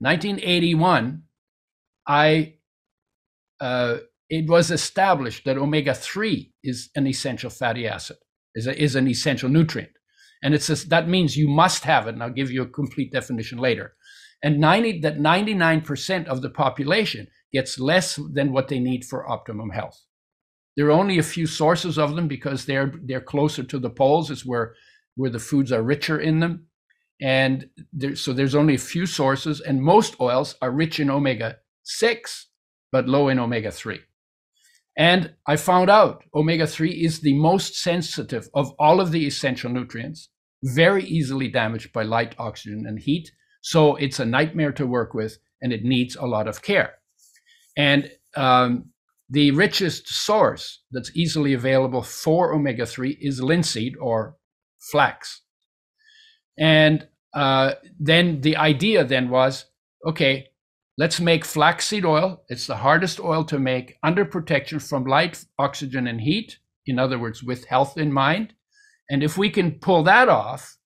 1981, it was established that omega 3 is an essential fatty acid, is an essential nutrient. And it says that means you must have it, and I'll give you a complete definition later. And 99% of the population gets less than what they need for optimum health. There are only a few sources of them because they're closer to the poles. It's where the foods are richer in them. And so there's only a few sources, and most oils are rich in omega-6, but low in omega-3. And I found out omega-3 is the most sensitive of all of the essential nutrients, very easily damaged by light, oxygen, and heat. So it's a nightmare to work with, and it needs a lot of care. And the richest source that's easily available for omega-3 is linseed or flax. And then the idea then was, okay, let's make flaxseed oil. It's the hardest oil to make under protection from light, oxygen, and heat. In other words, with health in mind. And if we can pull that off,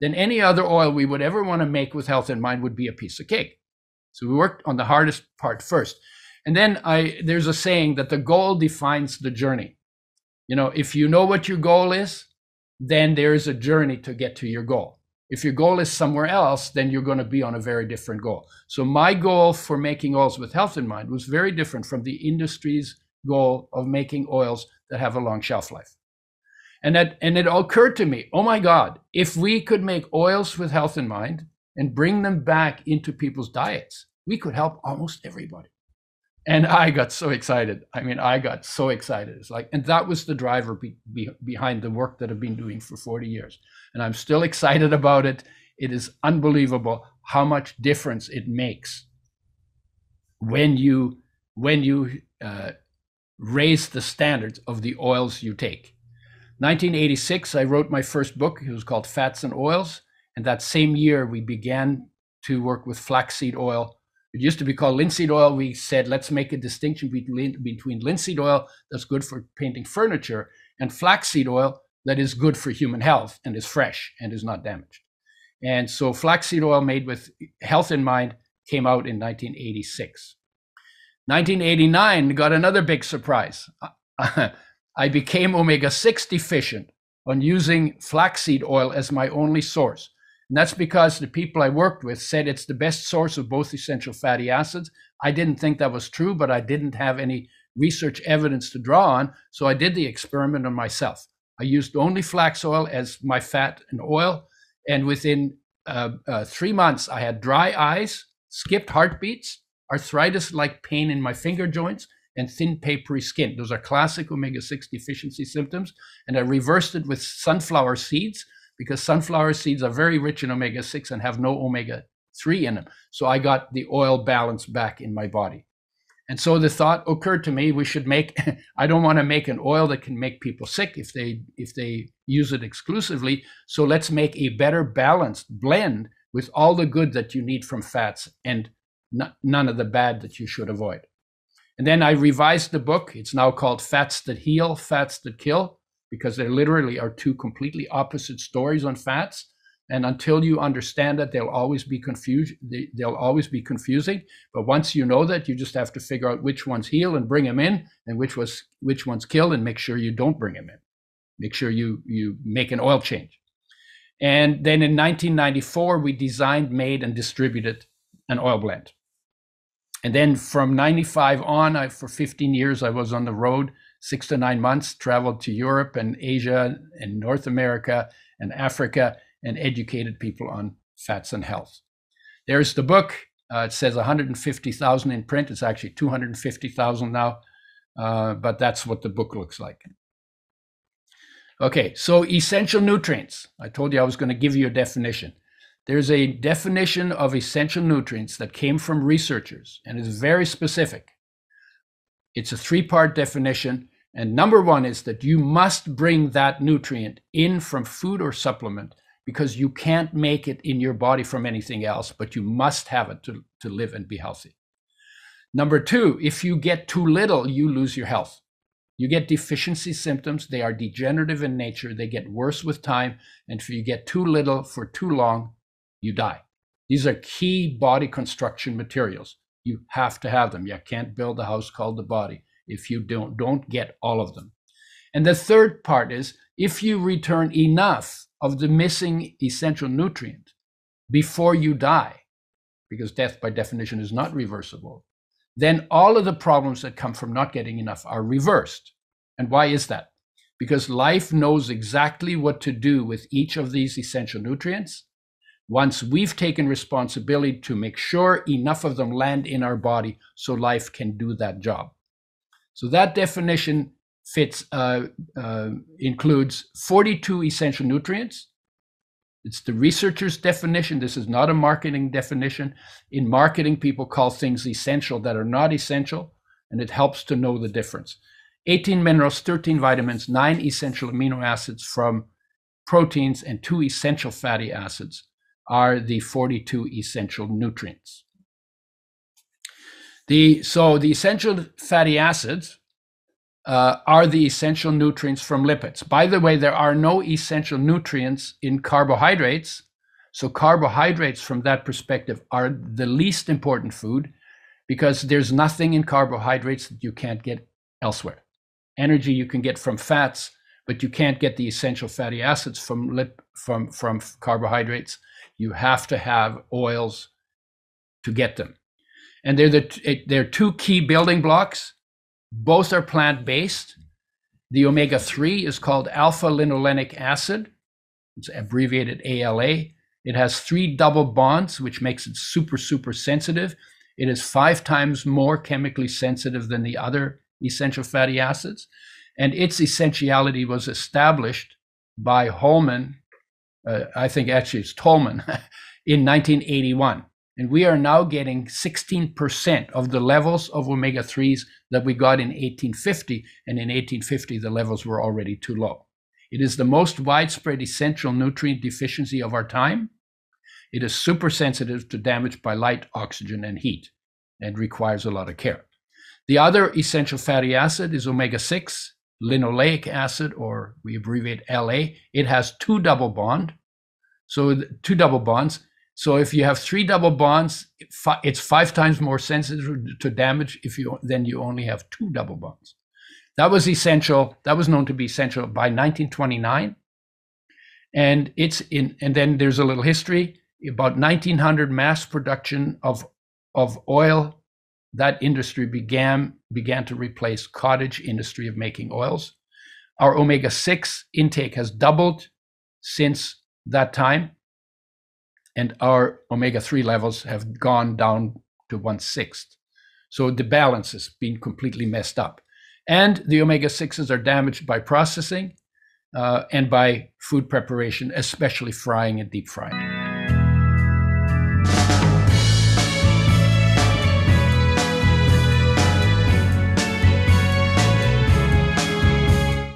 then any other oil we would ever want to make with health in mind would be a piece of cake. So we worked on the hardest part first. And then there's a saying that the goal defines the journey. You know, if you know what your goal is, then there is a journey to get to your goal. If your goal is somewhere else, then you're going to be on a very different goal. So my goal for making oils with health in mind was very different from the industry's goal of making oils that have a long shelf life. And it occurred to me, oh my God, if we could make oils with health in mind and bring them back into people's diets, we could help almost everybody. And I got so excited. I mean, I got so excited. It's like, and that was the driver behind the work that I've been doing for 40 years. And I'm still excited about it. It is unbelievable how much difference it makes when you raise the standards of the oils you take. 1986, I wrote my first book. It was called Fats and Oils. And that same year, we began to work with flaxseed oil. It used to be called linseed oil. We said, let's make a distinction between linseed oil that's good for painting furniture and flaxseed oil that is good for human health and is fresh and is not damaged. And so flaxseed oil made with health in mind came out in 1986. 1989 got another big surprise. I became omega-6 deficient on using flaxseed oil as my only source. And that's because the people I worked with said it's the best source of both essential fatty acids. I didn't think that was true, but I didn't have any research evidence to draw on. So I did the experiment on myself. I used only flax oil as my fat and oil. And within 3 months, I had dry eyes, skipped heartbeats, arthritis-like pain in my finger joints, and thin, papery skin. Those are classic omega-6 deficiency symptoms. And I reversed it with sunflower seeds, because sunflower seeds are very rich in omega-6 and have no omega-3 in them. So I got the oil balance back in my body. And so the thought occurred to me, we should make, I don't want to make an oil that can make people sick if they use it exclusively. So let's make a better balanced blend with all the good that you need from fats and none of the bad that you should avoid. And then I revised the book. It's now called Fats That Heal, Fats That Kill, because there literally are two completely opposite stories on fats. And until you understand that, they'll always be confusing. But once you know that, you just have to figure out which ones heal and bring them in, and which ones kill, and make sure you don't bring them in. Make sure you make an oil change. And then in 1994, we designed, made, and distributed an oil blend. And then from 95 on, for 15 years, I was on the road, 6 to 9 months, traveled to Europe and Asia and North America and Africa, and educated people on fats and health. There's the book. It says 150,000 in print. It's actually 250,000 now, but that's what the book looks like. Okay, so essential nutrients. I told you I was going to give you a definition. There's a definition of essential nutrients that came from researchers and is very specific. It's a three-part definition. And number one is that you must bring that nutrient in from food or supplement, because you can't make it in your body from anything else, but you must have it to live and be healthy. Number two, if you get too little, you lose your health. You get deficiency symptoms. They are degenerative in nature. They get worse with time. And if you get too little for too long, you die. These are key body construction materials. You have to have them. You can't build a house called the body if you don't get all of them. And the third part is, if you return enough of the missing essential nutrient before you die, because death by definition is not reversible, then all of the problems that come from not getting enough are reversed. And why is that? Because life knows exactly what to do with each of these essential nutrients. Once we've taken responsibility to make sure enough of them land in our body so life can do that job. So that definition fits, includes 42 essential nutrients. It's the researcher's definition. This is not a marketing definition. In marketing, people call things essential that are not essential, and it helps to know the difference. 18 minerals, 13 vitamins, 9 essential amino acids from proteins, and 2 essential fatty acids are the 42 essential nutrients. So the essential fatty acids are the essential nutrients from lipids. By the way, there are no essential nutrients in carbohydrates. So carbohydrates from that perspective are the least important food, because there's nothing in carbohydrates that you can't get elsewhere. Energy you can get from fats, but you can't get the essential fatty acids from carbohydrates. You have to have oils to get them. And they're two key building blocks. Both are plant-based. The omega 3 is called alpha-linolenic acid. It's abbreviated ALA. It has 3 double bonds, which makes it super, super sensitive. It is 5 times more chemically sensitive than the other essential fatty acids, and its essentiality was established by Holman, I think actually it's Tolman, in 1981. And we are now getting 16% of the levels of omega-3s that we got in 1850, and in 1850 the levels were already too low. It is the most widespread essential nutrient deficiency of our time. It is super sensitive to damage by light, oxygen, and heat, and requires a lot of care. The other essential fatty acid is omega-6, linoleic acid, or we abbreviate LA. It has 2 double bonds. So if you have 3 double bonds, it's 5 times more sensitive to damage than you only have 2 double bonds. That was essential. That was known to be essential by 1929. And then there's a little history. About 1900 mass production of oil. That industry began to replace cottage industry of making oils. Our omega-6 intake has doubled since that time, and our omega-3 levels have gone down to 1/6. So the balance has been completely messed up. And the omega-6s are damaged by processing and by food preparation, especially frying and deep frying.